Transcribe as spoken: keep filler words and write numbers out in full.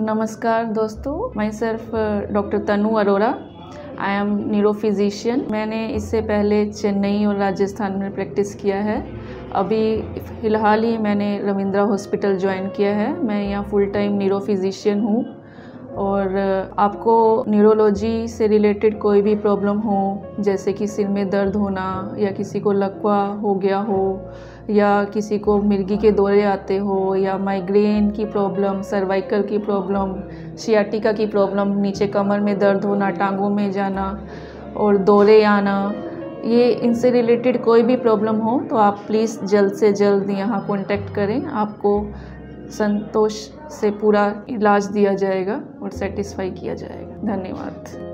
नमस्कार दोस्तों, myself doctor Tanu Arora, I am neuro physician. मैंने इससे पहले चेन्नई और राजस्थान में प्रैक्टिस किया है। अभी फ़िलहाल ही मैंने रविंद्रा हॉस्पिटल ज्वाइन किया है। मैं यहाँ फुल टाइम न्यूरो फिजिशियन हूँ। और आपको न्यूरोलॉजी से रिलेटेड कोई भी प्रॉब्लम हो, जैसे कि सिर में दर्द होना या किसी को लकवा हो गया हो या किसी को मिर्गी के दौरे आते हो या माइग्रेन की प्रॉब्लम, सर्वाइकल की प्रॉब्लम, शियाटिका की प्रॉब्लम, नीचे कमर में दर्द होना, टांगों में जाना और दौरे आना, ये इनसे रिलेटेड कोई भी प्रॉब्लम हो तो आप प्लीज़ जल्द से जल्द यहाँ कॉन्टैक्ट करें। आपको संतोष से पूरा इलाज दिया जाएगा और सेटिस्फाई किया जाएगा। धन्यवाद।